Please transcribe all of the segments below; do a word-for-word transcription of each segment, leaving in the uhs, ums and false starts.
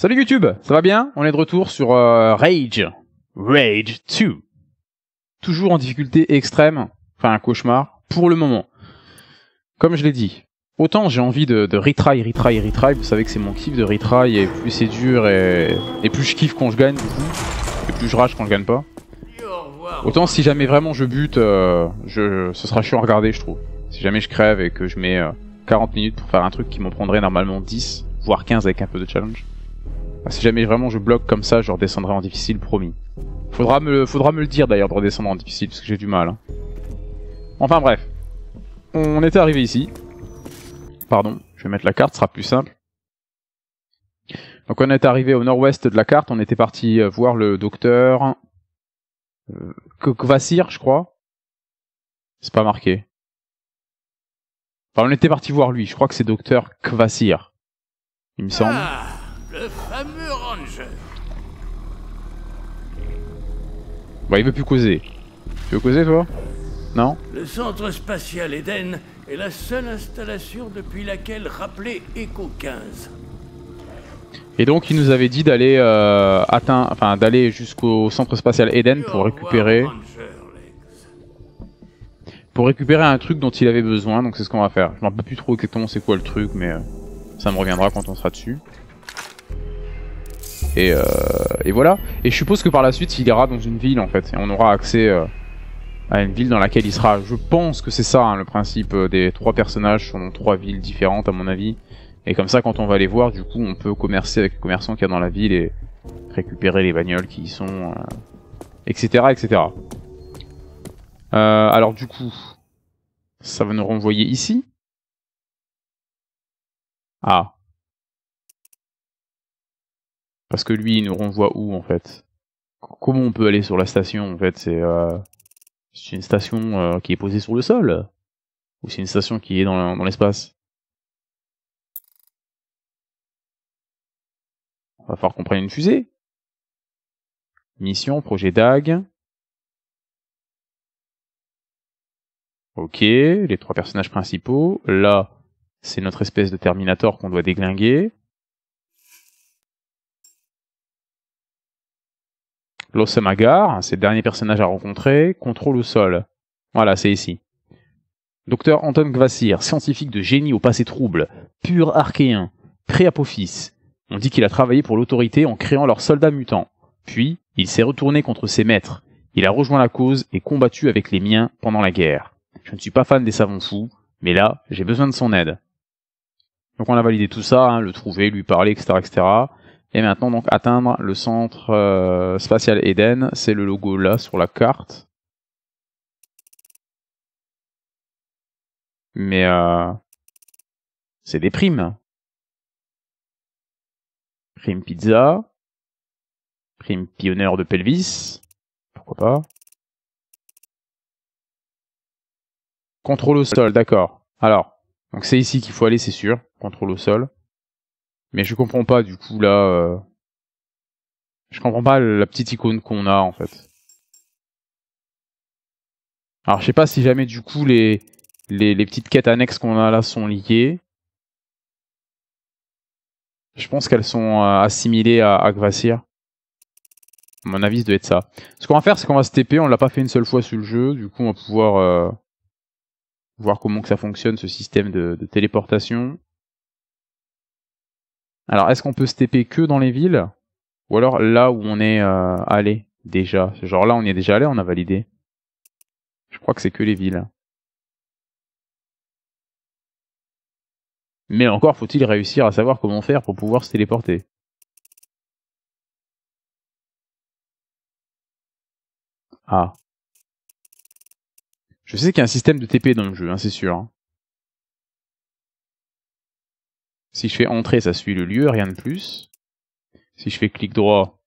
Salut YouTube, ça va bien? On est de retour sur euh, Rage. Rage deux. Toujours en difficulté extrême, enfin un cauchemar, pour le moment. Comme je l'ai dit, autant j'ai envie de, de retry, retry, retry, vous savez que c'est mon kiff de retry, et plus c'est dur, et, et plus je kiffe quand je gagne, du coup, et plus je rage quand je gagne pas. Autant si jamais vraiment je bute, euh, je, ce sera chiant à regarder, je trouve. Si jamais je crève et que je mets euh, quarante minutes pour faire un truc qui m'en prendrait normalement dix, voire quinze avec un peu de challenge. Enfin, si jamais vraiment je bloque comme ça, je redescendrai en difficile, promis. Faudra me, faudra me le dire d'ailleurs de redescendre en difficile, parce que j'ai du mal. Hein. Enfin bref, on était arrivé ici. Pardon, je vais mettre la carte, ce sera plus simple. Donc on est arrivé au nord-ouest de la carte, on était parti voir le docteur... Kvasir, je crois. C'est pas marqué. Enfin, on était parti voir lui. Je crois que c'est Docteur Kvasir. Il me semble. Ah, le fameux ranger. Bah, il veut plus causer. Tu veux causer, toi? Non? Le centre spatial Eden est la seule installation depuis laquelle rappelait Echo quinze. Et donc il nous avait dit d'aller euh, atteindre, enfin d'aller jusqu'au centre spatial Eden pour récupérer, pour récupérer un truc dont il avait besoin. Donc c'est ce qu'on va faire. Je m'en rappelle plus trop exactement c'est quoi le truc, mais euh, ça me reviendra quand on sera dessus. Et, euh, et voilà. Et je suppose que par la suite il ira dans une ville en fait, et on aura accès euh, à une ville dans laquelle il sera. Je pense que c'est ça hein, le principe des trois personnages sont dans trois villes différentes à mon avis. Et comme ça, quand on va les voir, du coup, on peut commercer avec les commerçants qu'il y a dans la ville et récupérer les bagnoles qui y sont, euh, et cetera, et cetera. Euh, alors du coup, ça va nous renvoyer ici. Ah. Parce que lui, il nous renvoie où, en fait? Comment on peut aller sur la station, en fait? C'est euh, une station euh, qui est posée sur le sol? Ou c'est une station qui est dans, dans l'espace? Va falloir qu'on prenne une fusée. Mission, projet D A G. Ok, les trois personnages principaux. Là, c'est notre espèce de Terminator qu'on doit déglinguer. L'Ossemagar, c'est le dernier personnage à rencontrer. Contrôle au sol. Voilà, c'est ici. Docteur Anton Kvasir, scientifique de génie au passé trouble. Pur Archéen. Pré-apophis. On dit qu'il a travaillé pour l'autorité en créant leurs soldats mutants. Puis, il s'est retourné contre ses maîtres. Il a rejoint la cause et combattu avec les miens pendant la guerre. Je ne suis pas fan des savants fous, mais là, j'ai besoin de son aide. Donc on a validé tout ça, hein, le trouver, lui parler, et cetera, et cetera. Et maintenant, donc, atteindre le centre euh, spatial Eden. C'est le logo là, sur la carte. Mais, euh, c'est des primes. Prime Pizza, Prime Pionnier de Pelvis, pourquoi pas. Contrôle au sol, d'accord. Alors, donc c'est ici qu'il faut aller, c'est sûr, contrôle au sol. Mais je comprends pas du coup là... Euh... Je comprends pas la petite icône qu'on a en fait. Alors je sais pas si jamais du coup les, les, les petites quêtes annexes qu'on a là sont liées. Je pense qu'elles sont assimilées à, à Kvasir. À mon avis, ça doit être ça. Ce qu'on va faire, c'est qu'on va se T P. On l'a pas fait une seule fois sur le jeu. Du coup, on va pouvoir euh, voir comment que ça fonctionne, ce système de, de téléportation. Alors, est-ce qu'on peut se T P que dans les villes? Ou alors là où on est euh, allé déjà? Ce genre là, on y est déjà allé, on a validé. Je crois que c'est que les villes. Mais encore faut-il réussir à savoir comment faire pour pouvoir se téléporter. Ah. Je sais qu'il y a un système de T P dans le jeu, hein, c'est sûr. Hein. Si je fais entrer, ça suit le lieu, rien de plus. Si je fais clic droit,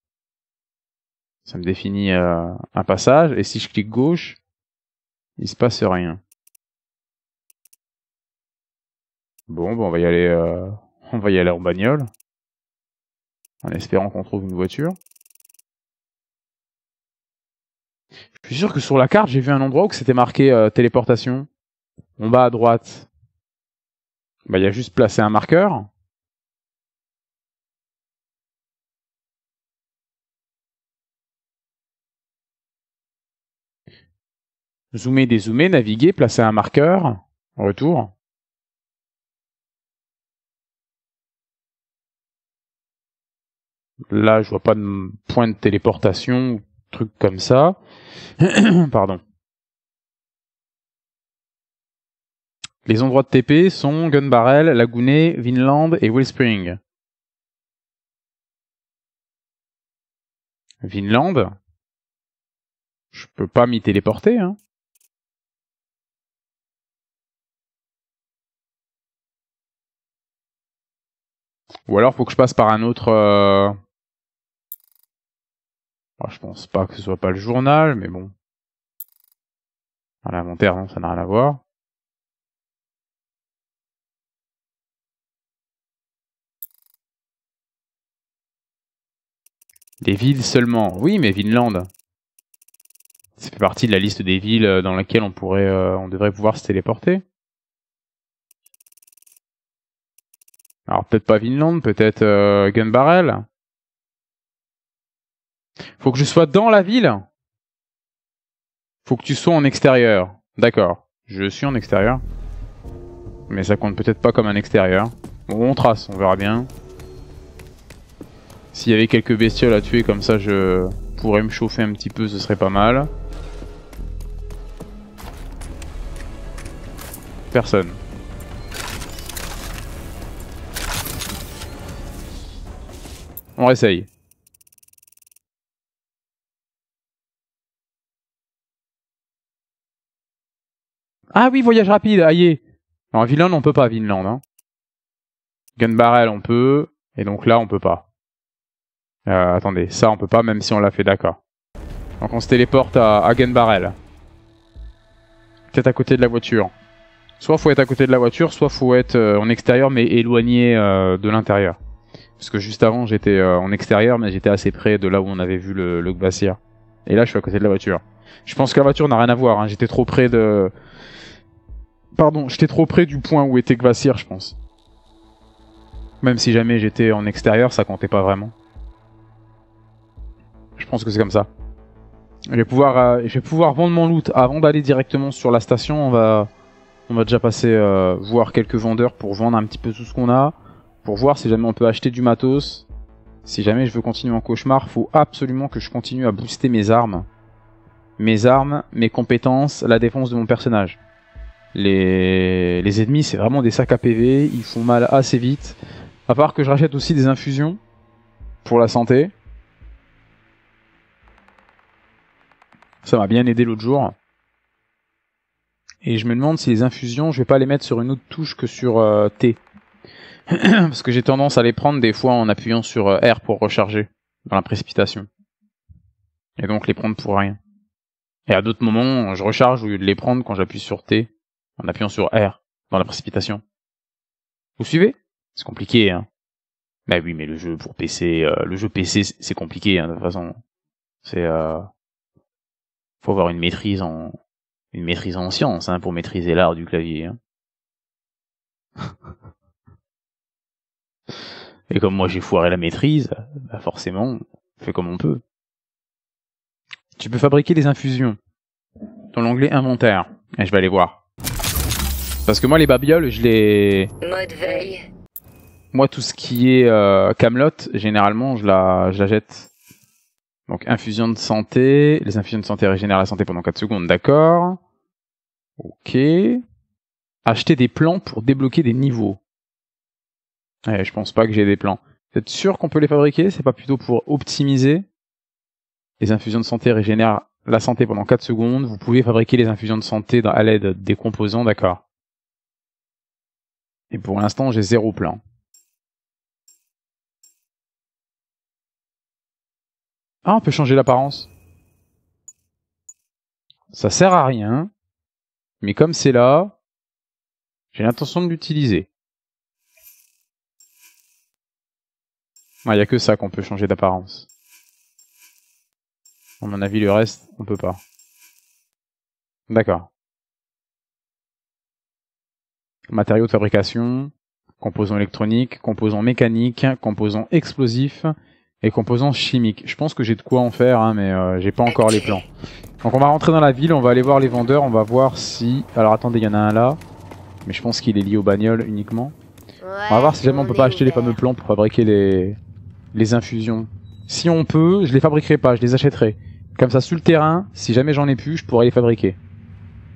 ça me définit euh, un passage. Et si je clique gauche, il se passe rien. Bon, bah on va y aller, euh, on va y aller en bagnole, en espérant qu'on trouve une voiture. Je suis sûr que sur la carte, j'ai vu un endroit où c'était marqué euh, téléportation. En bas à droite, bah il y a juste placé un marqueur. Zoomer, dézoomer, naviguer, placer un marqueur. Retour. Là, je vois pas de point de téléportation, truc comme ça. Pardon. Les endroits de T P sont Gunbarrel, Lagounet, Vineland et Wellspring. Vineland, je peux pas m'y téléporter, hein. Ou alors faut que je passe par un autre. Euh... Bon, je pense pas que ce soit pas le journal, mais bon. À l'inventaire, non, ça n'a rien à voir. Les villes seulement. Oui, mais Vineland. Ça fait partie de la liste des villes dans laquelle on pourrait, euh, on devrait pouvoir se téléporter. Alors peut-être pas Vineland, peut-être euh, Gunbarrel. Faut que je sois dans la ville. Faut que tu sois en extérieur. D'accord. Je suis en extérieur. Mais ça compte peut-être pas comme un extérieur. Bon, on trace, on verra bien. S'il y avait quelques bestioles à tuer, comme ça je pourrais me chauffer un petit peu, ce serait pas mal. Personne. On réessaye. Ah oui, voyage rapide, aïe. Alors Vineland, on peut pas, Vineland. Hein. Gunbarrel, on peut. Et donc là, on peut pas. Euh, attendez, ça on peut pas, même si on l'a fait, d'accord. Donc on se téléporte à, à Gunbarrel. Peut-être à côté de la voiture. Soit faut être à côté de la voiture, soit faut être euh, en extérieur mais éloigné euh, de l'intérieur. Parce que juste avant j'étais euh, en extérieur mais j'étais assez près de là où on avait vu le, le Kvasir. Et là je suis à côté de la voiture. Je pense que la voiture n'a rien à voir, hein. J'étais trop près de... Pardon, j'étais trop près du point où était Kvasir, je pense. Même si jamais j'étais en extérieur, ça comptait pas vraiment. Je pense que c'est comme ça. Je vais pouvoir, euh, je vais pouvoir vendre mon loot avant d'aller directement sur la station. On va, on va déjà passer euh, voir quelques vendeurs pour vendre un petit peu tout ce qu'on a, pour voir si jamais on peut acheter du matos. Si jamais je veux continuer en cauchemar, faut absolument que je continue à booster mes armes, mes armes, mes compétences, la défense de mon personnage. Les, les ennemis, c'est vraiment des sacs à P V, ils font mal assez vite. À part que je rachète aussi des infusions pour la santé. Ça m'a bien aidé l'autre jour. Et je me demande si les infusions, je vais pas les mettre sur une autre touche que sur euh, T. Parce que j'ai tendance à les prendre des fois en appuyant sur euh, R pour recharger, dans la précipitation. Et donc les prendre pour rien. Et à d'autres moments, je recharge au lieu de les prendre quand j'appuie sur T, en appuyant sur R, dans la précipitation. Vous suivez? C'est compliqué, hein. Bah oui, mais le jeu pour P C, euh, le jeu P C, c'est compliqué, hein, de toute façon. C'est... Euh... Faut avoir une maîtrise en une maîtrise en science, hein, pour maîtriser l'art du clavier. Hein. Et comme moi j'ai foiré la maîtrise, bah forcément, on fait comme on peut. Tu peux fabriquer des infusions dans l'onglet inventaire. Et je vais aller voir. Parce que moi les babioles, je les. Mode veille. Moi tout ce qui est euh, Kaamelott, généralement je la je la jette. Donc infusion de santé, les infusions de santé régénèrent la santé pendant quatre secondes, d'accord. Ok. Acheter des plans pour débloquer des niveaux. Ouais, je pense pas que j'ai des plans. Vous êtes sûr qu'on peut les fabriquer? C'est pas plutôt pour optimiser? Les infusions de santé régénèrent la santé pendant quatre secondes, vous pouvez fabriquer les infusions de santé à l'aide des composants, d'accord. Et pour l'instant j'ai zéro plan. Ah, on peut changer l'apparence. Ça sert à rien. Mais comme c'est là, j'ai l'intention de l'utiliser. Ah, il n'y a que ça qu'on peut changer d'apparence. À mon avis, le reste, on peut pas. D'accord. Matériaux de fabrication, composants électroniques, composants mécaniques, composants explosifs... Et composants chimiques. Je pense que j'ai de quoi en faire, hein, mais euh, j'ai pas encore les plans. Donc on va rentrer dans la ville, on va aller voir les vendeurs, on va voir si... Alors attendez, il y en a un là, mais je pense qu'il est lié aux bagnoles uniquement. Ouais, on va voir si jamais on peut pas acheter les fameux plans pour fabriquer les, les infusions. Si on peut, je les fabriquerai pas, je les achèterai. Comme ça, sur le terrain, si jamais j'en ai plus, je pourrais les fabriquer.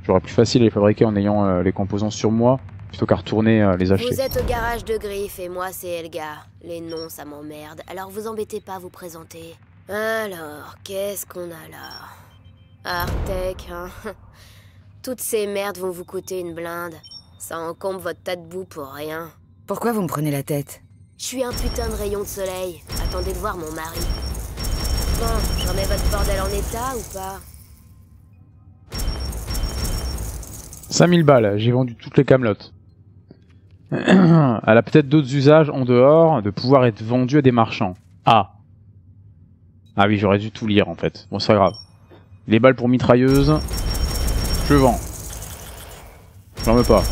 J'aurais plus facile à les fabriquer en ayant euh, les composants sur moi, plutôt qu'à retourner euh, les acheter. Vous êtes au garage de Griffe et moi c'est Elga. Les noms ça m'emmerde, alors vous embêtez pas à vous présenter. Alors, qu'est-ce qu'on a là? Artec, hein. Toutes ces merdes vont vous coûter une blinde. Ça encombre votre tas de boue pour rien. Pourquoi vous me prenez la tête? Je suis un putain de rayon de soleil. Attendez de voir mon mari. Bon, je remets votre bordel en état ou pas? cinq mille balles, j'ai vendu toutes les camelotes. Elle a peut-être d'autres usages en dehors de pouvoir être vendue à des marchands. Ah. Ah oui, j'aurais dû tout lire en fait. Bon, c'est pas grave. Les balles pour mitrailleuse, je vends. J'en veux pas.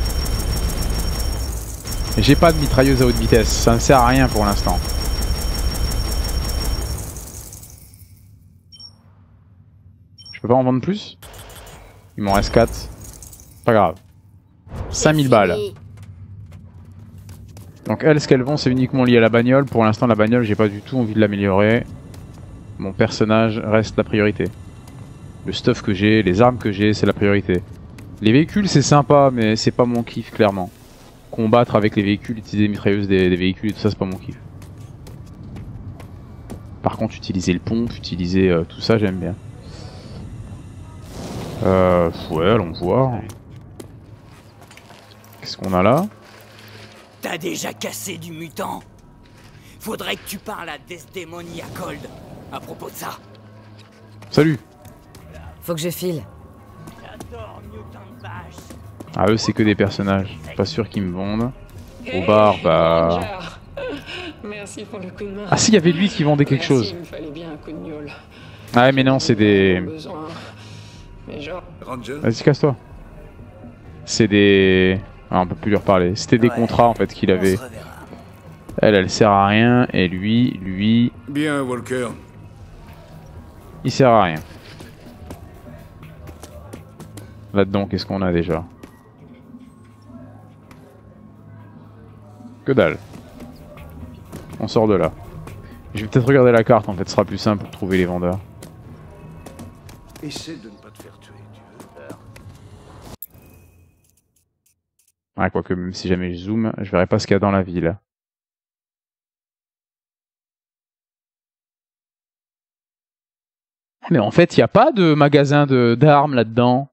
J'ai pas de mitrailleuse à haute vitesse, ça ne sert à rien pour l'instant. Je peux pas en vendre plus? Il m'en reste quatre. Pas grave. cinq mille balles. Donc elles, ce qu'elles vont, c'est uniquement lié à la bagnole. Pour l'instant, la bagnole, j'ai pas du tout envie de l'améliorer. Mon personnage reste la priorité. Le stuff que j'ai, les armes que j'ai, c'est la priorité. Les véhicules, c'est sympa, mais c'est pas mon kiff, clairement. Combattre avec les véhicules, utiliser les mitrailleuses des, des véhicules et tout ça, c'est pas mon kiff. Par contre, utiliser le pompe, utiliser euh, tout ça, j'aime bien. Euh, ouais, allons voir. Qu'est-ce qu'on a là? T'as déjà cassé du mutant. Faudrait que tu parles à Desdemonia Cold à propos de ça. Salut. Faut que je file. Ah, eux, c'est que des personnages. Pas sûr qu'ils me vendent. Au bar, bah. Merci pour le coup de main. Ah, si, il y avait lui qui vendait quelque Merci, chose. Il me fallait bien un coup de gnôle. Ah, mais non, c'est des. Genre... Vas-y, casse-toi. C'est des. Ah, on peut plus lui reparler. C'était des ouais, contrats en fait qu'il avait. Elle, elle sert à rien. Et lui, lui. Bien, Walker. Il sert à rien. Là-dedans, qu'est-ce qu'on a déjà? Que dalle. On sort de là. Je vais peut-être regarder la carte, en fait, ce sera plus simple pour trouver les vendeurs. Essaie de ne pas te faire tuer, tu veux peur. Ouais, quoique, même si jamais je zoome, je verrai pas ce qu'il y a dans la ville. Mais en fait, il n'y a pas de magasin d'armes de, là-dedans.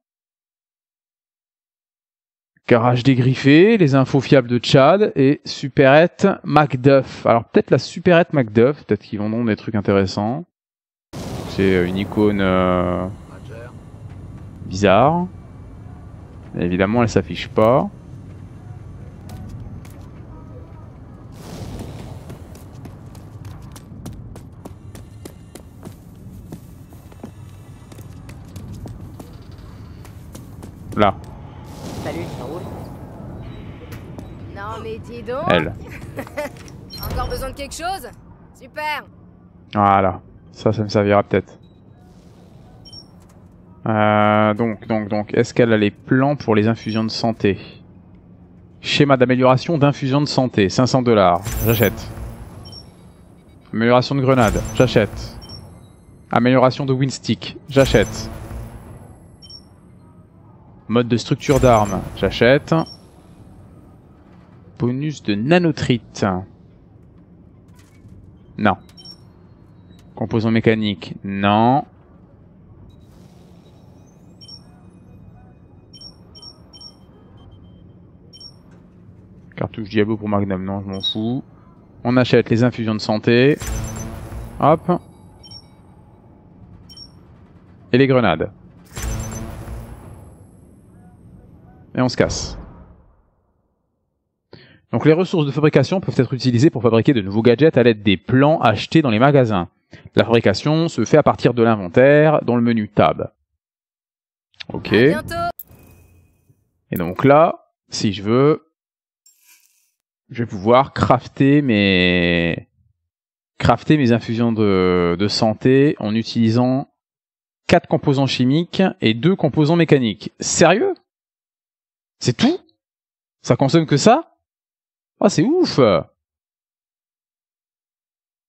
Garage dégriffé, les infos fiables de Chad et Superette Macduff. Alors peut-être la Superette Macduff, peut-être qu'ils vendront des trucs intéressants. C'est une icône euh, bizarre. Et évidemment, elle s'affiche pas. Là. Salut, ça roule? Non mais dis donc. Elle. Encore besoin de quelque chose? Super. Voilà, ça, ça me servira peut-être. Euh, donc, donc, donc, est-ce qu'elle a les plans pour les infusions de santé? Schéma d'amélioration d'infusion de santé, cinq cents dollars, j'achète. Amélioration de grenade, j'achète. Amélioration de winstick, j'achète. Mode de structure d'armes, j'achète. Bonus de Nanotrite. Non. Composants mécaniques, non. Cartouche Diablo pour Magnum, non, je m'en fous. On achète les infusions de santé. Hop. Et les grenades. Et on se casse. Donc les ressources de fabrication peuvent être utilisées pour fabriquer de nouveaux gadgets à l'aide des plans achetés dans les magasins. La fabrication se fait à partir de l'inventaire dans le menu Tab. Ok. Et donc là, si je veux, je vais pouvoir crafter mes, crafter mes infusions de, de santé en utilisant quatre composants chimiques et deux composants mécaniques. Sérieux? C'est tout? Ça consomme que ça? Ah, c'est ouf!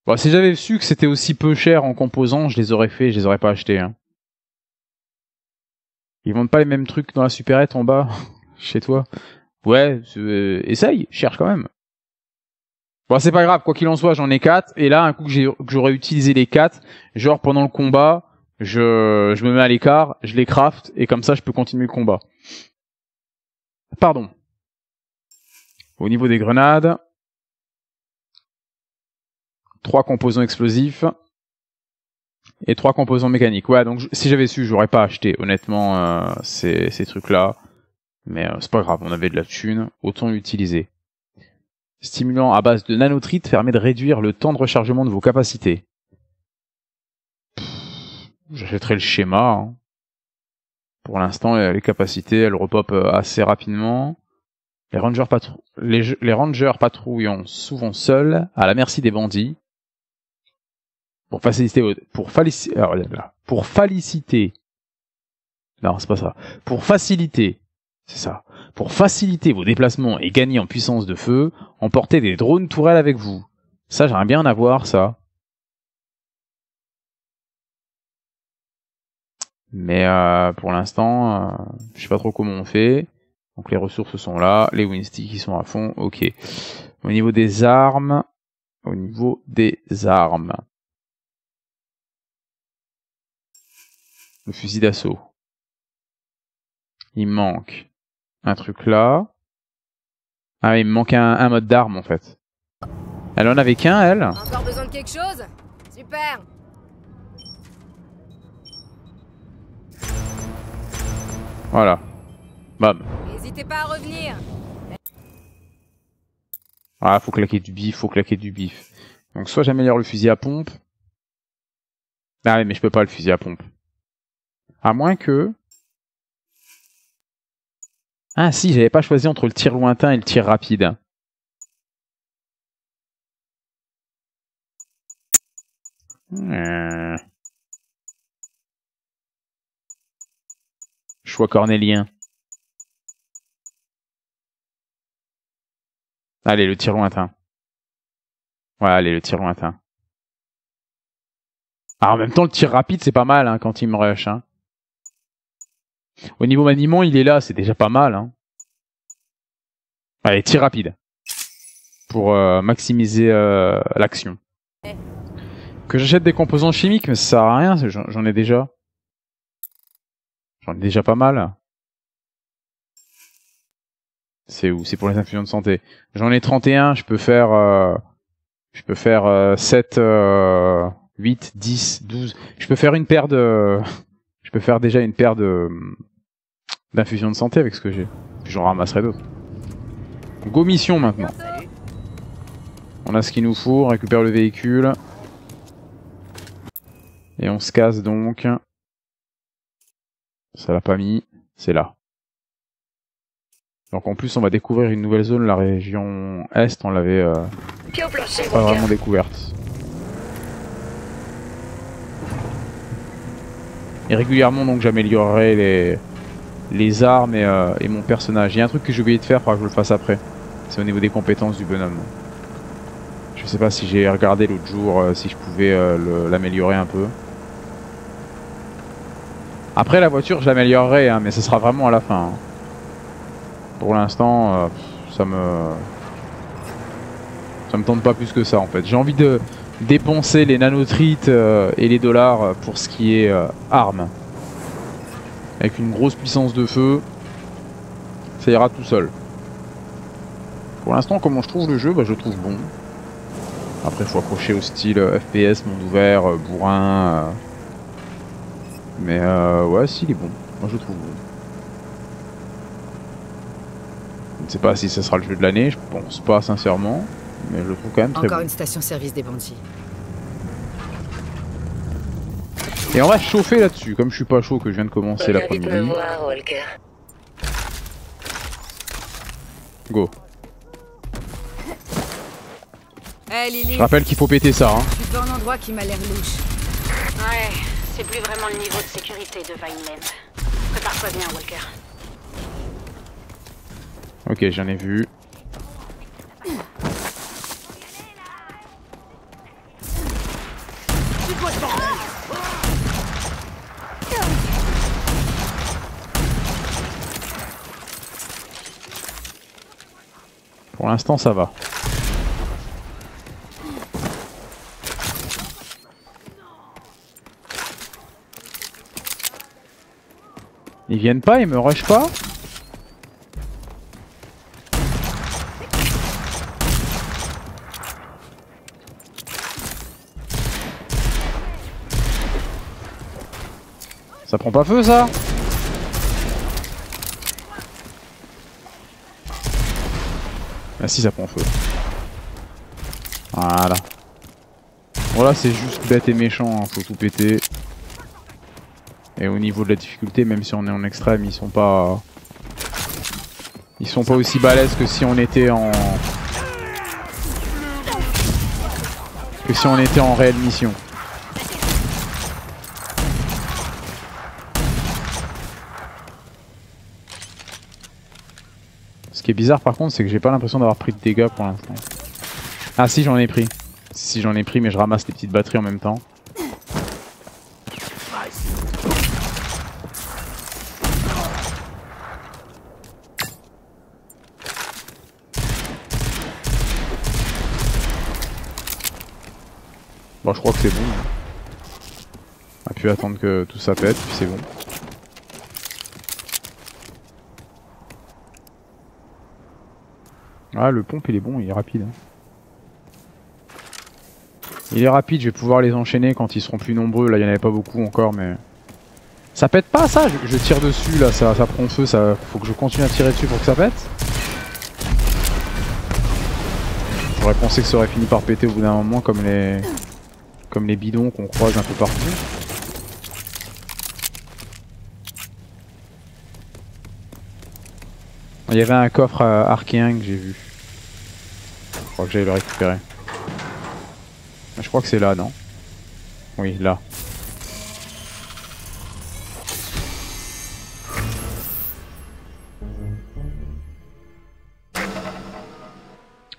Bon, si j'avais su que c'était aussi peu cher en composants, je les aurais fait, je les aurais pas achetés. Hein. Ils vendent pas les mêmes trucs dans la supérette en bas, chez toi. Ouais, euh, essaye, cherche quand même. Bon, c'est pas grave, quoi qu'il en soit, j'en ai quatre. Et là, un coup que j'aurais utilisé les quatre, genre pendant le combat, je, je me mets à l'écart, je les craft, et comme ça, je peux continuer le combat. Pardon. Au niveau des grenades... trois composants explosifs et trois composants mécaniques. Ouais, donc je, si j'avais su, j'aurais pas acheté, honnêtement, euh, ces, ces trucs-là. Mais euh, c'est pas grave, on avait de la thune, autant l'utiliser. Stimulant à base de nanotrite permet de réduire le temps de rechargement de vos capacités. J'achèterai le schéma. Hein. Pour l'instant, les capacités, elles repopent assez rapidement. Les rangers, patrou les, les rangers patrouillant souvent seuls, à la merci des bandits. Pour faciliter, pour faciliter, pour faciliter, non c'est pas ça, pour faciliter, c'est ça, pour faciliter vos déplacements et gagner en puissance de feu, emportez des drones tourelles avec vous. Ça j'aimerais bien en avoir ça. Mais euh, pour l'instant, euh, je sais pas trop comment on fait. Donc les ressources sont là, les windsticks qui sont à fond, ok. Au niveau des armes, au niveau des armes. Le fusil d'assaut. Il manque un truc là. Ah, il me manque un, un mode d'arme en fait. Elle en avait qu'un, elle. Encore besoin de quelque chose? Super. Voilà. Bam. N'hésitez pas à revenir. Ah, faut claquer du bif, faut claquer du bif. Donc soit j'améliore le fusil à pompe. Ah oui, mais je peux pas le fusil à pompe. À moins que... Ah si, j'avais pas choisi entre le tir lointain et le tir rapide. Mmh. Choix cornélien. Allez, le tir lointain. Ouais, allez, le tir lointain. Ah, en même temps, le tir rapide, c'est pas mal hein, quand il me rush. Hein. Au niveau maniement, il est là, c'est déjà pas mal. Hein. Allez, tir rapide. Pour euh, maximiser euh, l'action. Que j'achète des composants chimiques, mais ça sert à rien, j'en ai déjà. J'en ai déjà pas mal. C'est où? C'est pour les infusions de santé. J'en ai trente et un, je peux faire... Euh, je peux faire euh, sept... Euh, huit, dix, douze... Je peux faire une paire de... Je peux faire déjà une paire de d'infusion de santé avec ce que j'ai. Puis j'en ramasserai d'autres. Go mission maintenant. On a ce qu'il nous faut, on récupère le véhicule. Et on se casse donc. Ça l'a pas mis, c'est là. Donc en plus on va découvrir une nouvelle zone, la région Est, on l'avait euh, pas vraiment découverte. Et régulièrement donc j'améliorerai les, les armes et, euh, et mon personnage. Il y a un truc que j'ai oublié de faire, il faudra que je le fasse après. C'est au niveau des compétences du bonhomme. Je sais pas si j'ai regardé l'autre jour, euh, si je pouvais euh, l'améliorer un peu. Après la voiture je l'améliorerai, hein, mais ce sera vraiment à la fin. Hein. Pour l'instant euh, ça me... ça me tente pas plus que ça en fait. J'ai envie de... dépenser les nanotrites euh, et les dollars pour ce qui est euh, armes. Avec une grosse puissance de feu, ça ira tout seul. Pour l'instant, comment je trouve le jeu, bah, je le trouve bon. Après, il faut accrocher au style euh, F P S, monde ouvert, euh, bourrin. Euh... Mais euh, ouais, si, il est bon. Moi, je le trouve bon. Je ne sais pas si ça sera le jeu de l'année, je pense pas sincèrement. Mais je le trouve quand même très... Encore bon. Une station-service des bandits. Et on va chauffer là-dessus, comme je suis pas chaud que je viens de commencer l'après-midi. Go. Hey, Lily. Je rappelle qu'il faut péter ça. Hein. Je suis dans un endroit qui m'a l'air louche. Ouais, C'est plus vraiment le niveau de sécurité de Vineland. Prépare-toi bien, Walker. Ok, j'en ai vu. Pour l'instant, ça va. Ils viennent pas, ils me rushent pas. Ça prend pas feu, ça? Ah si, ça prend feu. Voilà. Voilà, c'est juste bête et méchant, hein. Faut tout péter. Et au niveau de la difficulté, même si on est en extrême, ils sont pas... Ils sont pas aussi balèzes que si on était en... Que si on était en réelle mission. Ce qui est bizarre par contre, c'est que j'ai pas l'impression d'avoir pris de dégâts pour l'instant. Ah si, j'en ai pris. Si, j'en ai pris, mais je ramasse les petites batteries en même temps. Bon, je crois que c'est bon. On a pu attendre que tout ça pète, puis c'est bon. Ah, le pompe il est bon, il est rapide. Il est rapide, je vais pouvoir les enchaîner quand ils seront plus nombreux. Là, il n'y en avait pas beaucoup encore, mais... Ça pète pas, ça? je, je tire dessus, là, ça, ça prend feu, ça... Faut que je continue à tirer dessus pour que ça pète. J'aurais pensé que ça aurait fini par péter au bout d'un moment, comme les... Comme les bidons qu'on croise un peu partout. Il y avait un coffre euh, Archéen que j'ai vu. Je crois que j'allais le récupérer. Je crois que c'est là, non? Oui, là.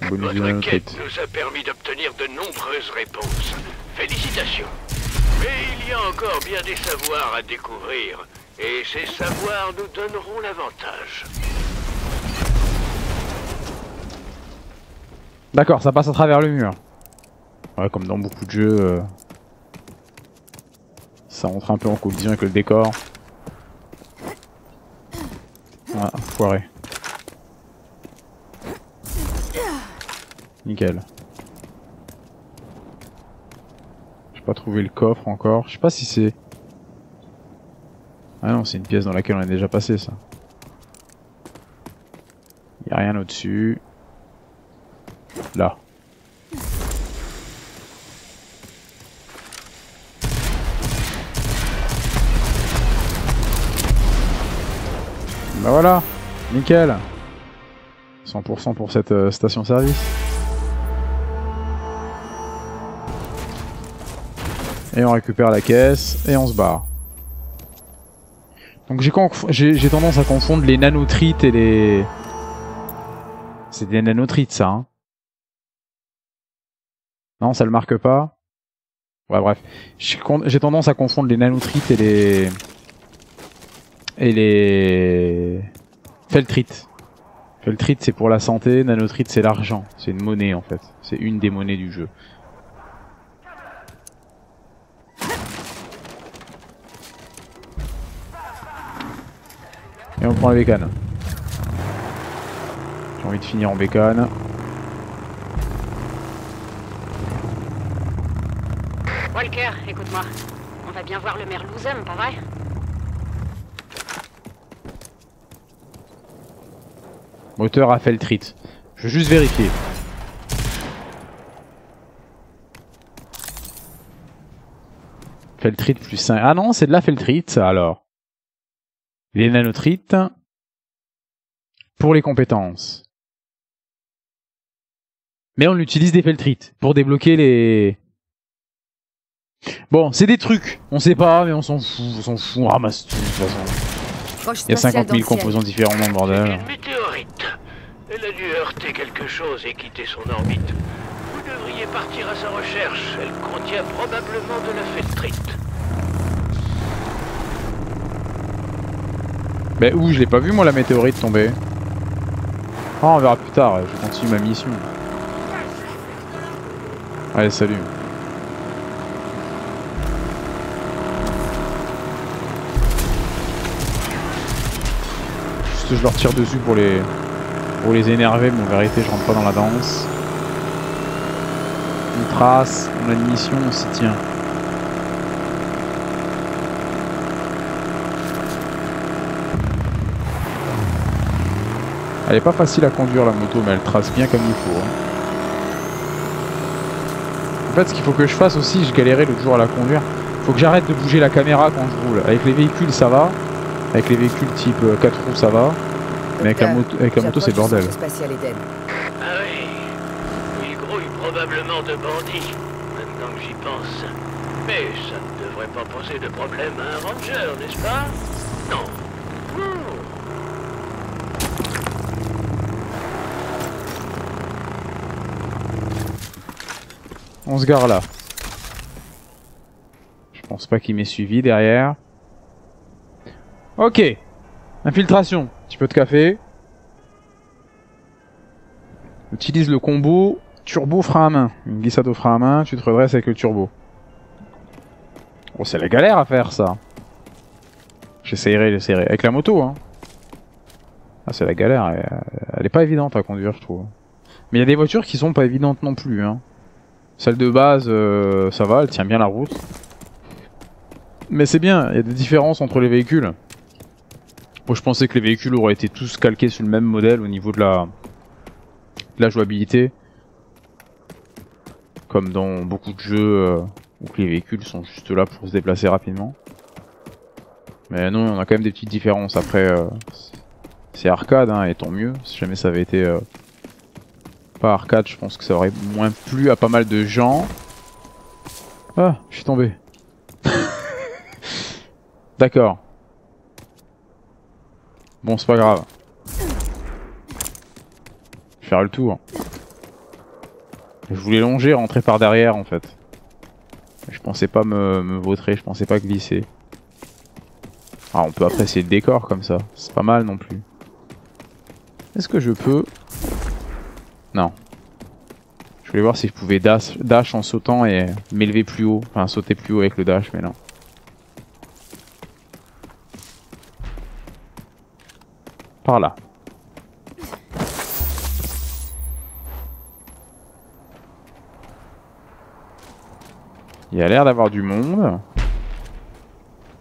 Votre quête nous a permis d'obtenir de nombreuses réponses. Félicitations. Mais il y a encore bien des savoirs à découvrir. Et ces savoirs nous donneront l'avantage. D'accord, ça passe à travers le mur. Ouais, comme dans beaucoup de jeux, euh, ça rentre un peu en collision avec le décor. Voilà, foiré. Nickel. J'ai pas trouvé le coffre encore. Je sais pas si c'est... Ah non, c'est une pièce dans laquelle on est déjà passé, ça. Y'a rien au-dessus. Là. Bah voilà, nickel. cent pour cent pour cette euh, station-service. Et on récupère la caisse et on se barre. Donc j'ai conf... j'ai tendance à confondre les nanotrites et les... C'est des nanotrites, ça, hein. Non, ça le marque pas. Ouais, bref. J'ai tendance à confondre les nanotrites et les... Et les... Feltrit. Feltrit, c'est pour la santé, nanotrite, c'est l'argent. C'est une monnaie, en fait. C'est une des monnaies du jeu. Et on prend la bécane. J'ai envie de finir en bécane. Walker, écoute-moi. On va bien voir le maire Louzem, pas vrai? Moteur à Feltrit. Je veux juste vérifier. Feltrit plus cinq. Ah non, c'est de la Feltrit, ça, alors. Les nanotrites. Pour les compétences. Mais on utilise des Feltrites pour débloquer les... Bon, c'est des trucs, on sait pas, mais on s'en fout, on s'en fout, on ramasse tout de toute façon. Il y a cinquante mille composants différents dans le bordel. C'est une météorite. Elle a dû heurter quelque chose et quitter son orbite. Vous devriez partir à sa recherche, elle contient probablement de la feltrite. Bah où je l'ai pas vu moi la météorite tomber. Ah, on verra plus tard, je continue ma mission. Allez, salut. Juste je leur tire dessus pour les pour les énerver, mais en vérité je rentre pas dans la danse. On trace, on a une mission, on s'y tient. Elle est pas facile à conduire la moto, mais elle trace bien comme il faut. Hein. En fait, ce qu'il faut que je fasse aussi, je galérais l'autre jour à la conduire. Faut que j'arrête de bouger la caméra quand je roule. Avec les véhicules, ça va. Avec les véhicules type quatre roues, ça va. Mais avec la moto, avec la moto, c'est bordel. Ah oui, il grouille probablement de bandits. Maintenant que j'y pense, mais ça ne devrait pas poser de problème à un ranger, n'est-ce pas? Non. On se gare là. Je pense pas qu'il m'ait suivi derrière. Ok. Infiltration. Petit peu de café. Utilise le combo turbo frein à main. Une glissade au frein à main, tu te redresses avec le turbo. Oh, c'est la galère à faire ça. J'essayerai, j'essayerai. Avec la moto, hein. Ah, c'est la galère. Elle, elle est pas évidente à conduire, je trouve. Mais il y a des voitures qui sont pas évidentes non plus, hein. Celle de base, euh, ça va, elle tient bien la route. Mais c'est bien, il y a des différences entre les véhicules. Moi, je pensais que les véhicules auraient été tous calqués sur le même modèle au niveau de la, de la jouabilité. Comme dans beaucoup de jeux euh, où les véhicules sont juste là pour se déplacer rapidement. Mais non, on a quand même des petites différences. Après, euh, c'est arcade, hein, et tant mieux, si jamais ça avait été... Euh, arcade, je pense que ça aurait moins plu à pas mal de gens. Ah, je suis tombé. D'accord. Bon, c'est pas grave. Je vais faire le tour. Je voulais longer, rentrer par derrière en fait. Je pensais pas me, me vautrer, je pensais pas glisser. Ah, on peut apprécier le décor comme ça, c'est pas mal non plus. Est-ce que je peux... Non. Je voulais voir si je pouvais dash, dash en sautant et m'élever plus haut. Enfin, sauter plus haut avec le dash, mais non. Par là. Il y a l'air d'avoir du monde.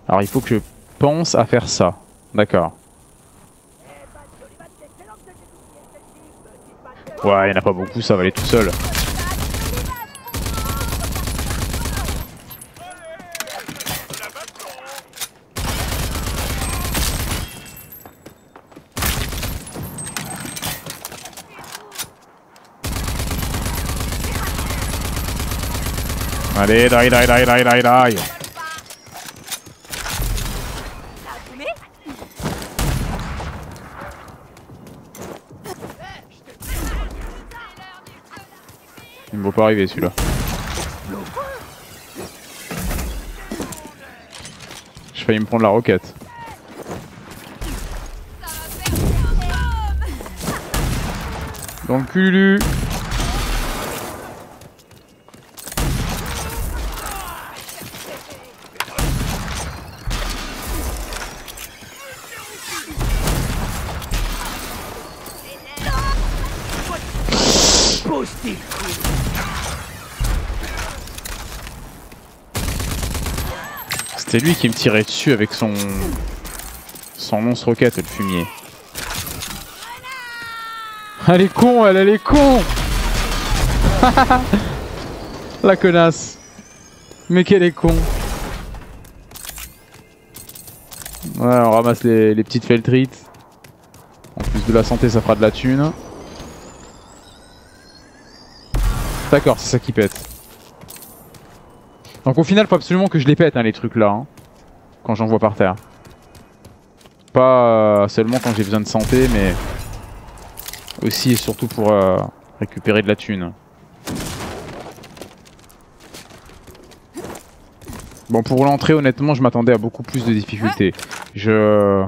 Alors, il faut que je pense à faire ça. D'accord. Ouais, y'en a pas beaucoup, ça va aller tout seul. Allez, die, die, die, die, die, die. Il ne faut pas arriver celui-là. J'ai failli me prendre la roquette. Dans le cul. C'est lui qui me tirait dessus avec son son lance-roquette, le fumier. Elle est con, elle, elle est con. La connasse. Mais qu'elle est con. Ouais, on ramasse les, les petites feltrites. En plus de la santé, ça fera de la thune. D'accord, c'est ça qui pète. Donc au final, faut absolument que je les pète hein, les trucs là, hein, quand j'en vois par terre. Pas euh, seulement quand j'ai besoin de santé, mais aussi et surtout pour euh, récupérer de la thune. Bon, pour l'entrée, honnêtement, je m'attendais à beaucoup plus de difficultés. Je...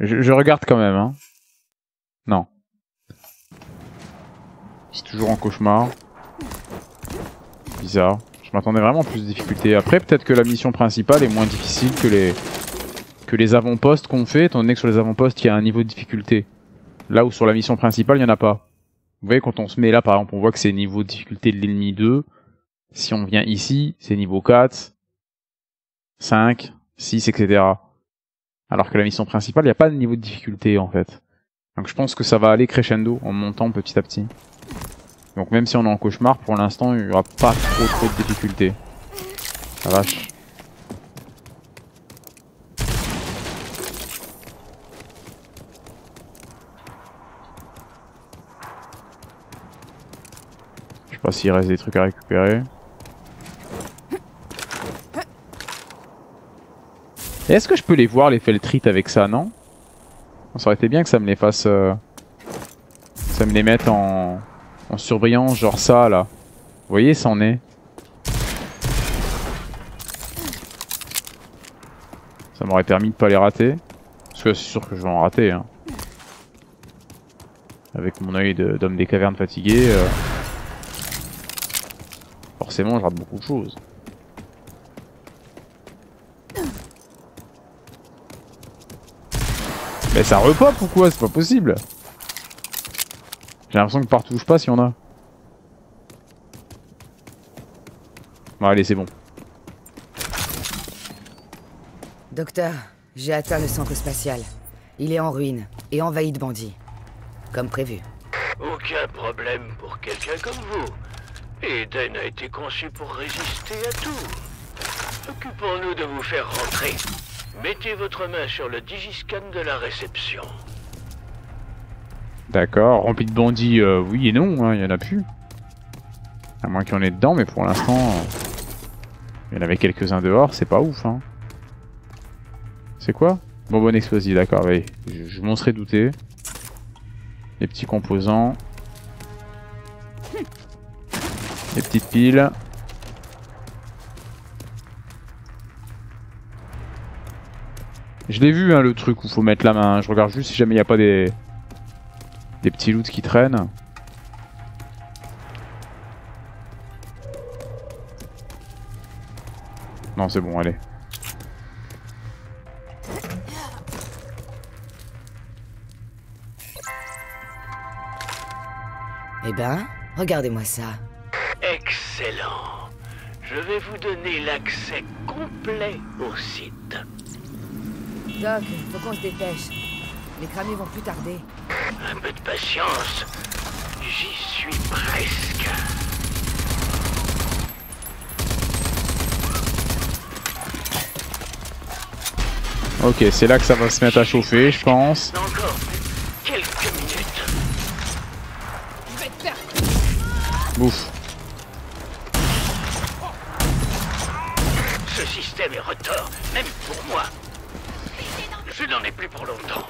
je... Je regarde quand même, hein. Non. C'est toujours en cauchemar. Bizarre. Je m'attendais vraiment à plus de difficultés. Après, peut-être que la mission principale est moins difficile que les... que les avant-postes qu'on fait, étant donné que sur les avant-postes, il y a un niveau de difficulté. Là où sur la mission principale, il n'y en a pas. Vous voyez, quand on se met là, par exemple, on voit que c'est niveau de difficulté de l'ennemi deux. Si on vient ici, c'est niveau quatre, cinq, six, et cetera. Alors que la mission principale, il n'y a pas de niveau de difficulté, en fait. Donc je pense que ça va aller crescendo, en montant petit à petit. Donc même si on est en cauchemar, pour l'instant, il n'y aura pas trop trop de difficultés. La vache. Je sais pas s'il reste des trucs à récupérer. Est-ce que je peux les voir, les Feltrit avec ça, non? Ça aurait été bien que ça me les fasse... Euh... ça me les mette en... en surbrillance, genre ça, là. Vous voyez, ça en est. Ça m'aurait permis de pas les rater. Parce que c'est sûr que je vais en rater, hein. Avec mon œil d'homme des cavernes fatigué... Euh... forcément, je rate beaucoup de choses. Mais ça repop ou quoi? C'est pas possible. J'ai l'impression que partout où je passe, il y en a. Bon, allez, c'est bon. Docteur, j'ai atteint le centre spatial. Il est en ruine et envahi de bandits. Comme prévu. Aucun problème pour quelqu'un comme vous. Eden a été conçu pour résister à tout. Occupons-nous de vous faire rentrer. Mettez votre main sur le digiscan de la réception. D'accord, rempli de bandits, euh, oui et non, il hein, y en a plus. À moins qu'il y en ait dedans, mais pour l'instant, il euh, y en avait quelques-uns dehors, c'est pas ouf. Hein. C'est quoi? Bonbonne explosive, d'accord, oui, je, je m'en serais douté. Les petits composants. Les petites piles. Je l'ai vu hein, le truc où faut mettre la main, je regarde juste si jamais il n'y a pas des... des petits loots qui traînent. Non c'est bon, allez. Eh ben, regardez-moi ça. Excellent. Je vais vous donner l'accès complet au site. Doc, faut qu'on se dépêche. Les cramés vont plus tarder. Un peu de patience. J'y suis presque. Ok, c'est là que ça va se mettre à chauffer, je pense. Encore quelques minutes. Je vais te faire. Bouffe. Ce système est retors, même pour moi. Je n'en ai plus pour longtemps.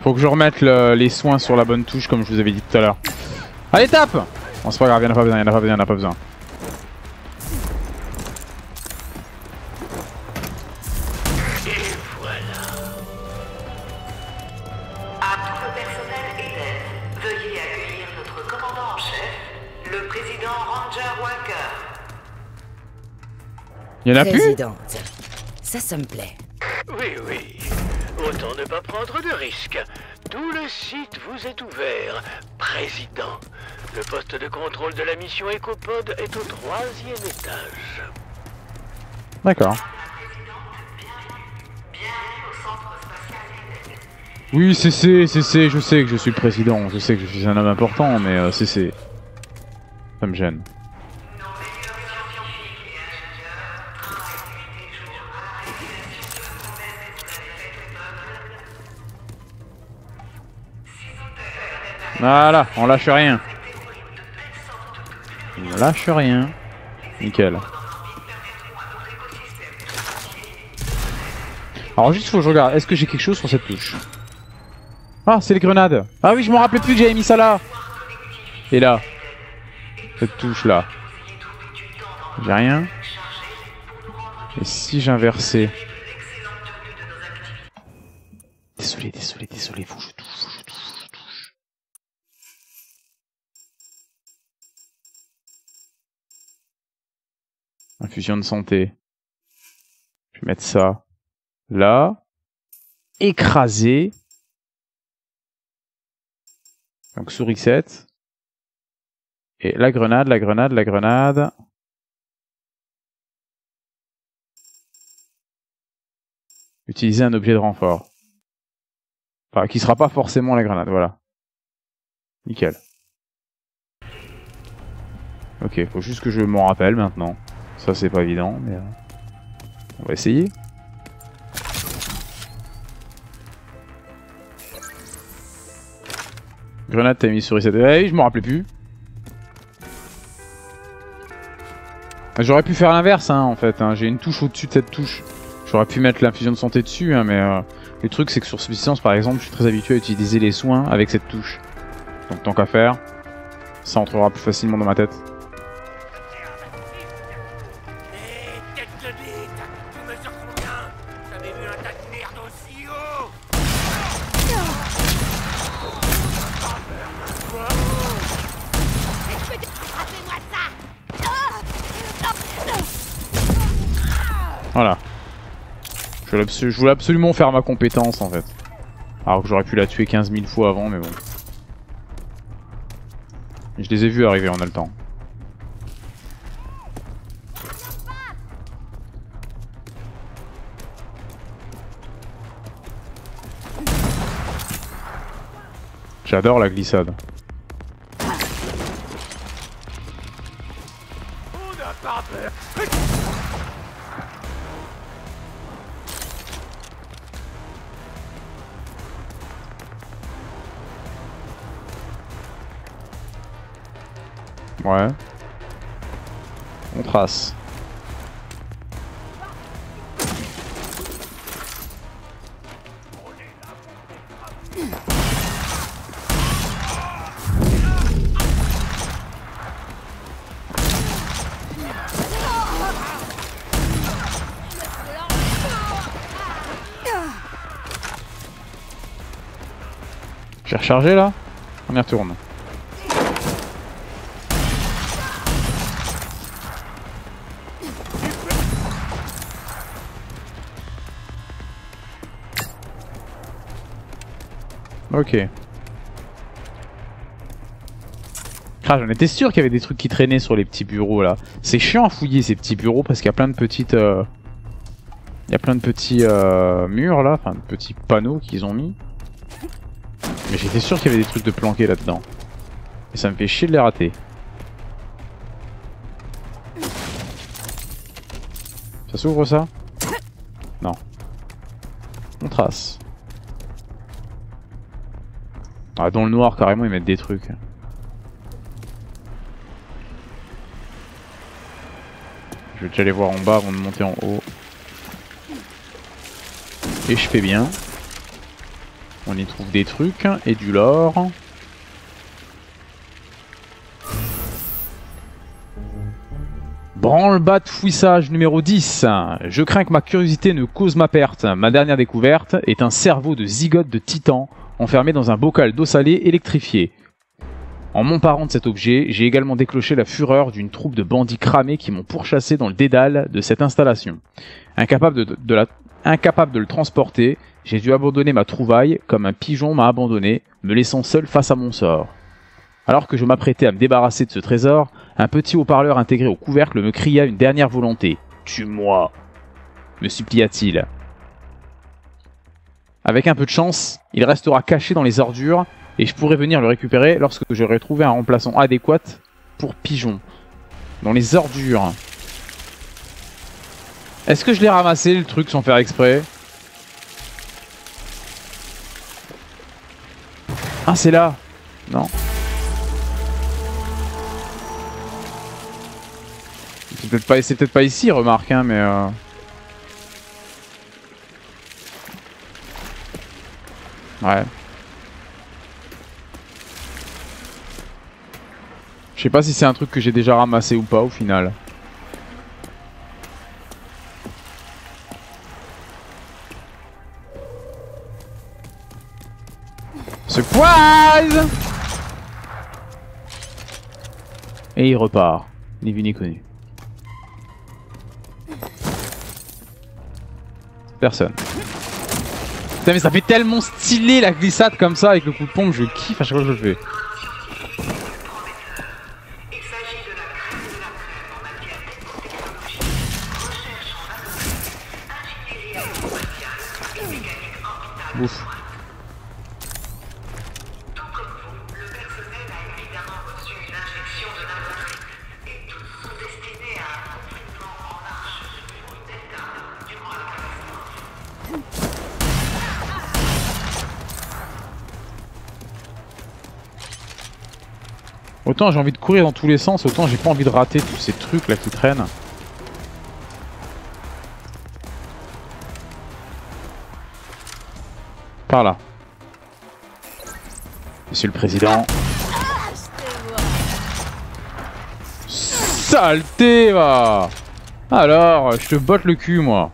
Faut que je remette le, les soins sur la bonne touche comme je vous avais dit tout à l'heure. Allez, tape! On se regarde, y'en a pas besoin, y'en a pas besoin, y'en a pas besoin. Y'en a plus ? Ça, ça me plaît. Oui, oui. Autant ne pas prendre de risques. Tout le site vous est ouvert, Président. Le poste de contrôle de la mission Écopode est au troisième étage. D'accord. Oui, c'est, c'est, je sais que je suis le président. Je sais que je suis un homme important, mais euh, c'est, c'est. Ça me gêne. Voilà, on lâche rien. On lâche rien. Nickel. Alors juste faut que je regarde, est-ce que j'ai quelque chose sur cette touche? Ah, c'est les grenades. Ah oui, je me rappelais plus que j'avais mis ça là. Et là. Cette touche là. J'ai rien. Et si j'inversais? Désolé, désolé, désolé, faut que je touche, faut que je touche, faut que je touche. Infusion de santé. Je vais mettre ça. Là. Écraser. Donc souris sept. Et la grenade, la grenade, la grenade. Utiliser un objet de renfort. Enfin, qui sera pas forcément la grenade, voilà. Nickel. Ok, faut juste que je m'en rappelle maintenant. Ça c'est pas évident, mais... on va essayer. Grenade, t'as mis sur reset. Ah oui, je m'en rappelais plus. J'aurais pu faire l'inverse, hein, en fait. Hein. J'ai une touche au-dessus de cette touche. J'aurais pu mettre l'infusion de santé dessus, hein, mais euh, le truc, c'est que sur subsistance, par exemple, je suis très habitué à utiliser les soins avec cette touche. Donc, tant qu'à faire, ça entrera plus facilement dans ma tête. Voilà. Je voulais, je voulais absolument faire ma compétence en fait. Alors que j'aurais pu la tuer quinze mille fois avant, mais bon. Je les ai vus arriver, on a le temps. J'adore la glissade. Ouais. On trace. J'ai rechargé là? On y retourne. Ok. Ah, j'en étais sûr qu'il y avait des trucs qui traînaient sur les petits bureaux là. C'est chiant à fouiller ces petits bureaux parce qu'il y a plein de petites... Euh... Il y a plein de petits euh... murs là, enfin de petits panneaux qu'ils ont mis. Mais j'étais sûr qu'il y avait des trucs de planqués là-dedans. Et ça me fait chier de les rater. Ça s'ouvre ça? Non. On trace. Ah, dans le noir carrément ils mettent des trucs. Je vais déjà aller voir en bas avant de monter en haut. Et je fais bien. On y trouve des trucs et du lore. Branle-bas de fouissage numéro dix. Je crains que ma curiosité ne cause ma perte. Ma dernière découverte est un cerveau de zygote de titan enfermé dans un bocal d'eau salée électrifié. En m'emparant de cet objet, j'ai également déclenché la fureur d'une troupe de bandits cramés qui m'ont pourchassé dans le dédale de cette installation. Incapable de, de, la, incapable de le transporter, j'ai dû abandonner ma trouvaille comme un pigeon m'a abandonné, me laissant seul face à mon sort. Alors que je m'apprêtais à me débarrasser de ce trésor, un petit haut-parleur intégré au couvercle me cria une dernière volonté. « Tue-moi » me supplia-t-il. Avec un peu de chance, il restera caché dans les ordures et je pourrai venir le récupérer lorsque j'aurai trouvé un remplaçant adéquat pour Pigeon. Dans les ordures. Est-ce que je l'ai ramassé le truc sans faire exprès? Ah c'est là. Non. C'est peut-être pas, peut-être pas ici, remarque, hein, mais... Euh... Ouais. Je sais pas si c'est un truc que j'ai déjà ramassé ou pas au final. Surprise! Et il repart. Ni vu ni connu. Personne. Putain, mais ça fait tellement stylé la glissade comme ça avec le coup de pompe, je kiffe à chaque fois que je le fais. Ouf. Autant j'ai envie de courir dans tous les sens, autant j'ai pas envie de rater tous ces trucs là qui traînent. Par là. Monsieur le Président. Saleté va. Alors, je te botte le cul moi.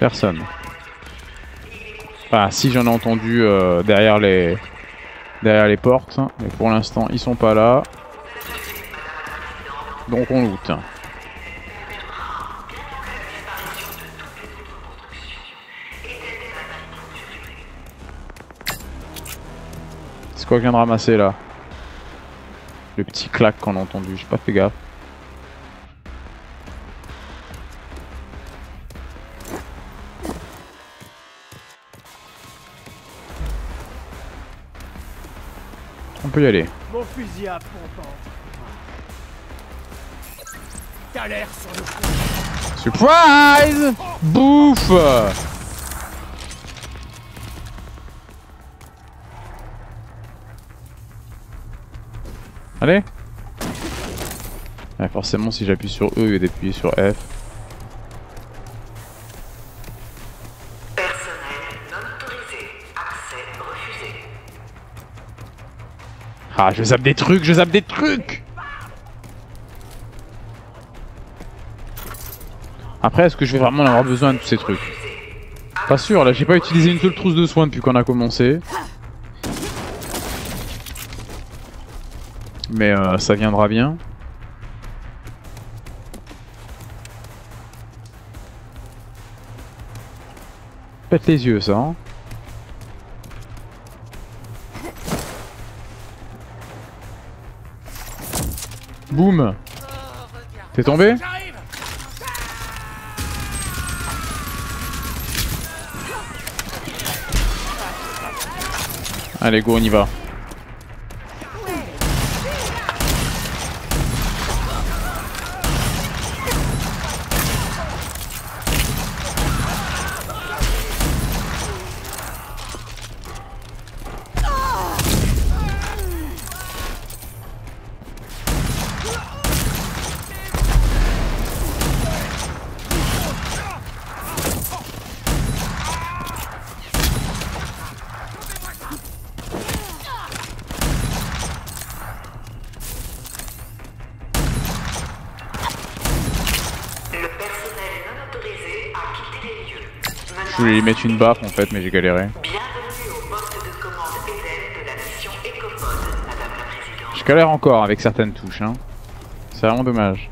Personne. Ah, si j'en ai entendu euh, derrière les derrière les portes, mais pour l'instant ils sont pas là. Donc on loot. C'est quoi que je viens de ramasser là? Le petit clac qu'on a entendu, j'ai pas fait gaffe. On peut y aller. Mon fusil à pompe. T'as l'air sur le coup. Surprise! Bouffe! Allez. Ouais, forcément, si j'appuie sur E, il est appuyé sur F. Ah, je zappe des trucs, je zappe des trucs. Après, est-ce que je vais vraiment en avoir besoin de tous ces trucs? Pas sûr, là j'ai pas utilisé une seule trousse de soins depuis qu'on a commencé. Mais euh, ça viendra bien. Pète les yeux ça, hein. Boum! T'es tombé? Allez go, on y va. Je voulais lui mettre une baffe en fait, mais j'ai galéré. Bienvenue au poste de commande Eden de la mission Écopode, Madame la Présidente. Je galère encore avec certaines touches, hein. C'est vraiment dommage.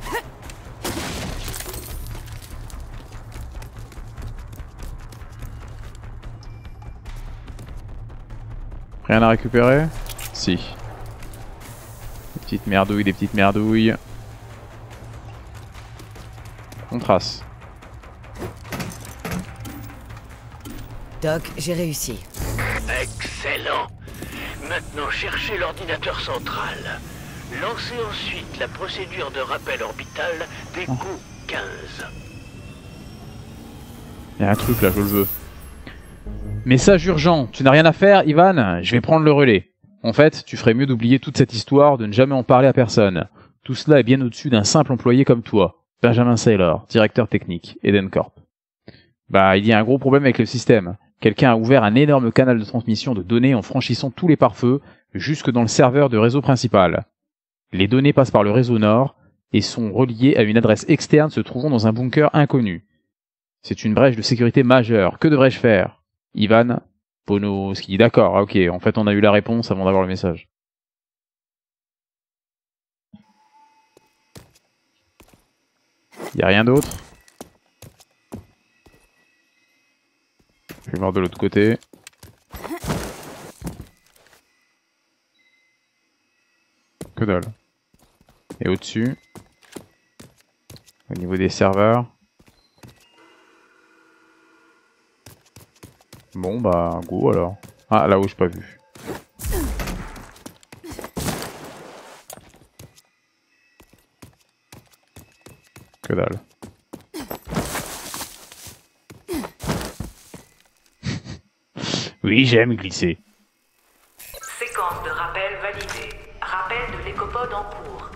Rien à récupérer? Si. Des petites merdouilles, des petites merdouilles. On trace. Doc, j'ai réussi. Excellent. Maintenant, cherchez l'ordinateur central. Lancez ensuite la procédure de rappel orbital d'Echo quinze. Il y a un truc là, je le veux. Message urgent. Tu n'as rien à faire, Ivan? Je vais prendre le relais. En fait, tu ferais mieux d'oublier toute cette histoire, de ne jamais en parler à personne. Tout cela est bien au-dessus d'un simple employé comme toi. Benjamin Saylor, directeur technique, Eden Corp. Bah, il y a un gros problème avec le système. Quelqu'un a ouvert un énorme canal de transmission de données en franchissant tous les pare-feux jusque dans le serveur de réseau principal. Les données passent par le réseau nord et sont reliées à une adresse externe se trouvant dans un bunker inconnu. C'est une brèche de sécurité majeure. Que devrais-je faire? Ivan Ponowski. D'accord, ok. En fait, on a eu la réponse avant d'avoir le message. Il n'y a rien d'autre. Je vais voir de l'autre côté. Que dalle. Et au-dessus, au niveau des serveurs. Bon bah go alors. Ah là-haut j'ai pas vu. Que dalle. Oui, j'aime glisser. Séquence de rappel validée. Rappel de l'écopode en cours.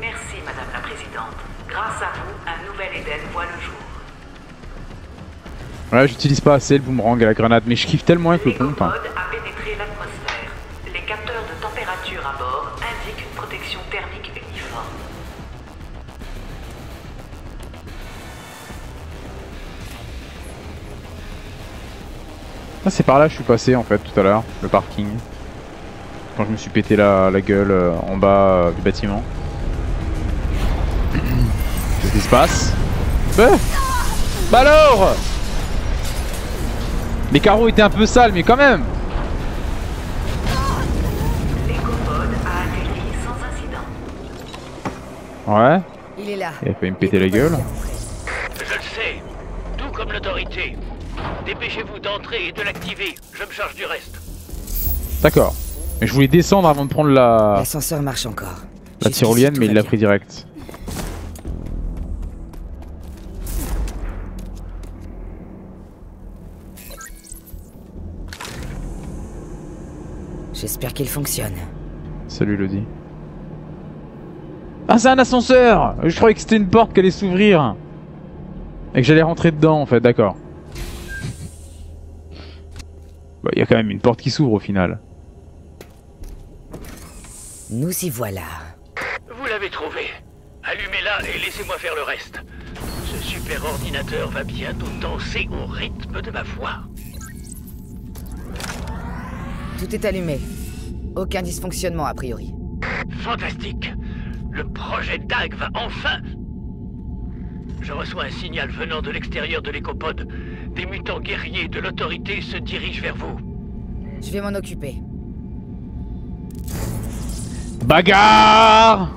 Merci, Madame la Présidente. Grâce à vous, un nouvel Éden voit le jour. Ouais, j'utilise pas assez le boomerang et la grenade, mais je kiffe tellement avec le pompe. L'écopode a pénétré l'atmosphère. Les capteurs de température à bord indiquent une protection thermique uniforme. Ah, c'est par là que je suis passé en fait tout à l'heure, le parking. Quand je me suis pété la, la gueule euh, en bas euh, du bâtiment. Qu'est-ce qui se passe? euh Bah alors! Les carreaux étaient un peu sales, mais quand même! L'écopode a atterri sans incident. Ouais? Il est là. Il a failli me péter la gueule. Je le sais, tout comme l'autorité. Dépêchez-vous d'entrer et de l'activer, je me charge du reste. D'accord. Mais je voulais descendre avant de prendre la... L'ascenseur marche encore. La tyrolienne, mais il l'a pris direct. J'espère qu'il fonctionne. Salut Lodi. Ah, c'est un ascenseur! Je croyais que c'était une porte qui allait s'ouvrir. Et que j'allais rentrer dedans en fait, d'accord. Bah, y a quand même une porte qui s'ouvre au final. Nous y voilà. Vous l'avez trouvé. Allumez-la et laissez-moi faire le reste. Ce super ordinateur va bientôt danser au rythme de ma voix. Tout est allumé. Aucun dysfonctionnement a priori. Fantastique. Le projet D A G va enfin... Je reçois un signal venant de l'extérieur de l'écopode. Des mutants guerriers de l'autorité se dirigent vers vous. Je vais m'en occuper. Bagarre!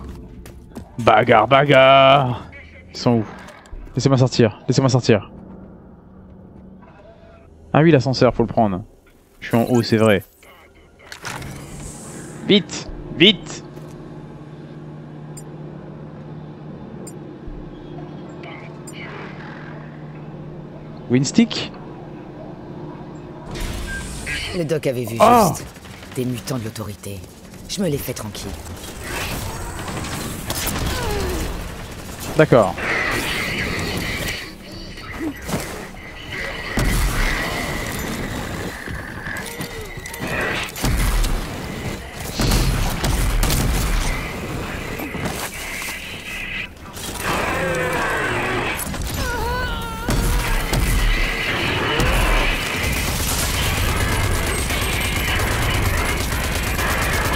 Bagarre, bagarre! Ils sont où? Laissez-moi sortir, laissez-moi sortir. Ah oui, l'ascenseur, faut le prendre. Je suis en haut, c'est vrai. Vite! Vite! Winstick? Le doc avait vu oh juste. Des mutants de l'autorité. Je me les fais tranquille. D'accord.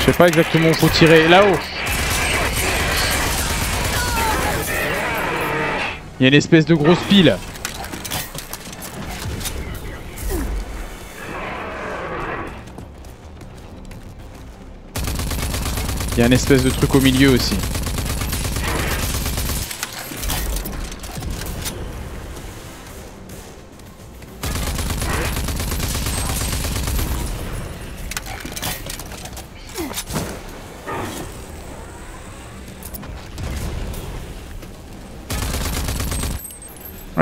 Je sais pas exactement où il faut tirer, là-haut. Il y a une espèce de grosse pile. Il y a une espèce de truc au milieu aussi.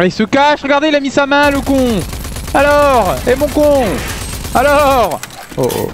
Ah, il se cache, regardez, il a mis sa main, le con. Alors, et mon con. Alors. Oh oh.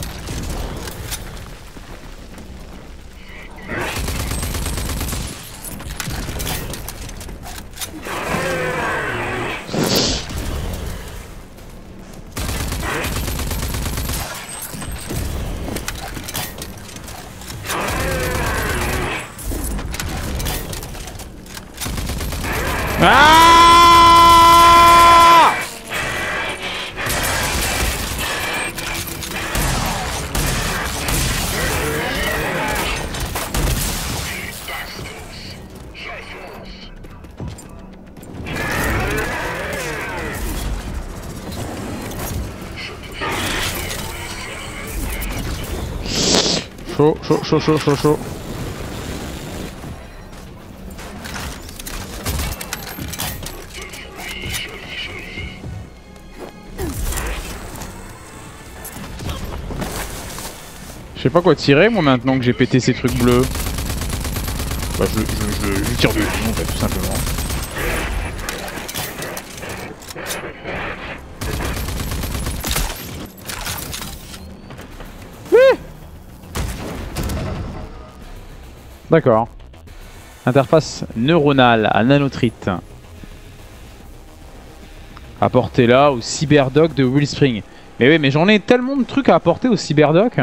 Ah, chaud, chaud, chaud, chaud, chaud, chaud. Je sais pas quoi tirer moi maintenant que j'ai pété ces trucs bleus. Bah je, je, je, je tire de en fait, tout simplement. Oui. D'accord. Interface neuronale à Nanotrite. Apportez là au cyberdoc de Wellspring. Mais oui, mais j'en ai tellement de trucs à apporter au cyberdoc.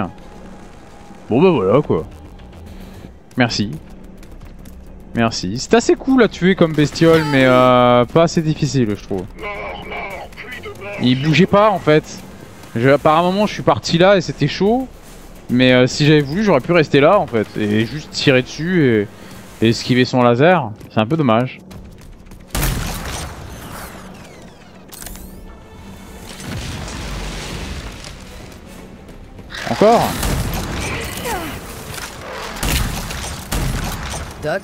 Bon bah voilà quoi. Merci. Merci. C'est assez cool à tuer comme bestiole, mais euh, pas assez difficile je trouve. Il bougeait pas en fait. Je, par un moment je suis parti là et c'était chaud. Mais euh, si j'avais voulu j'aurais pu rester là en fait. Et juste tirer dessus et, et esquiver son laser. C'est un peu dommage. Encore ? Doc,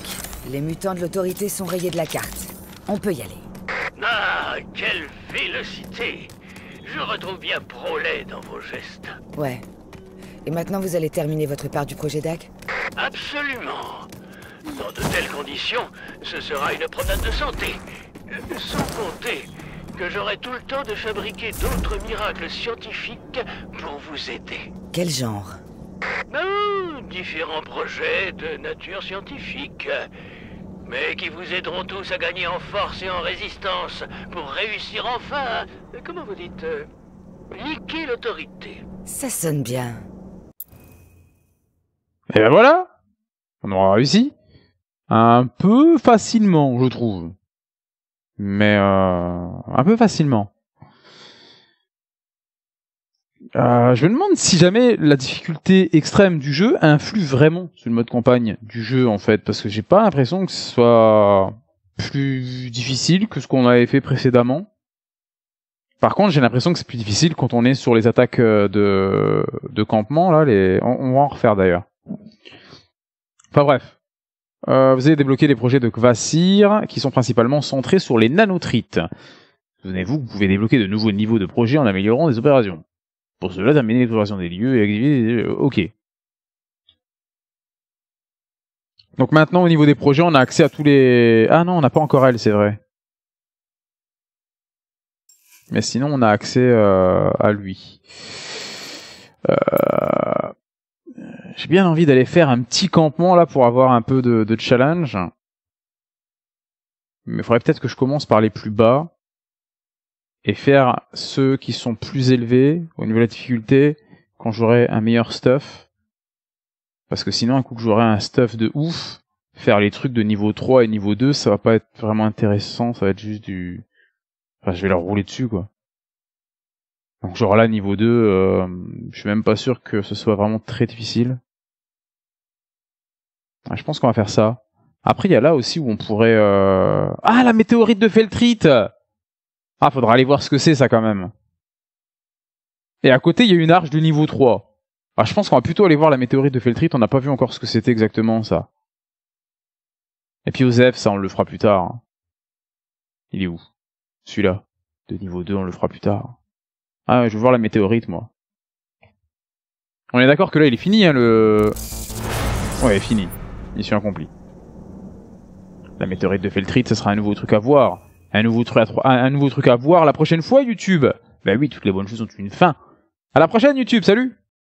les mutants de l'autorité sont rayés de la carte. On peut y aller. Ah, quelle vélocité! Je retrouve bien Prolet dans vos gestes. Ouais. Et maintenant, vous allez terminer votre part du projet D A C? Absolument. Dans de telles conditions, ce sera une promenade de santé. Euh, sans compter que j'aurai tout le temps de fabriquer d'autres miracles scientifiques pour vous aider. Quel genre? Oh, différents projets de nature scientifique, mais qui vous aideront tous à gagner en force et en résistance pour réussir enfin à, comment vous dites, euh, niquer l'autorité. Ça sonne bien. Et ben voilà, on aura réussi. Un peu facilement, je trouve. Mais euh, un peu facilement. Euh, je me demande si jamais la difficulté extrême du jeu influe vraiment sur le mode campagne du jeu en fait, parce que j'ai pas l'impression que ce soit plus difficile que ce qu'on avait fait précédemment. Par contre, j'ai l'impression que c'est plus difficile quand on est sur les attaques de, de campement là. Les... On, on va en refaire d'ailleurs. Enfin bref, euh, vous allez débloquer les projets de Kvasir qui sont principalement centrés sur les nanotrites. Souvenez-vous, vous pouvez débloquer de nouveaux niveaux de projets en améliorant des opérations. Pour cela, terminer l'exploration des lieux et activer des... Ok. Donc maintenant, au niveau des projets, on a accès à tous les... Ah non, on n'a pas encore elle, c'est vrai. Mais sinon, on a accès euh, à lui. Euh... J'ai bien envie d'aller faire un petit campement, là, pour avoir un peu de, de challenge. Mais il faudrait peut-être que je commence par les plus bas. Et faire ceux qui sont plus élevés au niveau de la difficulté quand j'aurai un meilleur stuff. Parce que sinon, un coup que j'aurai un stuff de ouf, faire les trucs de niveau trois et niveau deux, ça va pas être vraiment intéressant, ça va être juste du... Enfin, je vais leur rouler dessus, quoi. Donc genre là, niveau deux, euh, je suis même pas sûr que ce soit vraiment très difficile. Ah, je pense qu'on va faire ça. Après, il y a là aussi où on pourrait... Euh... Ah, la météorite de Feltrit! Ah, faudra aller voir ce que c'est, ça, quand même. Et à côté, il y a une arche de niveau trois. Ah, je pense qu'on va plutôt aller voir la météorite de Feltrit. On n'a pas vu encore ce que c'était exactement, ça. Et puis Osef, ça, on le fera plus tard. Il est où? Celui-là. De niveau deux, on le fera plus tard. Ah, je veux voir la météorite, moi. On est d'accord que là, il est fini, hein, le... Ouais, fini. Mission accomplie. La météorite de Feltrit, ça sera un nouveau truc à voir. Un nouveau, truc à, un nouveau truc à voir la prochaine fois, YouTube. Ben oui, toutes les bonnes choses ont une fin. À la prochaine, YouTube, salut!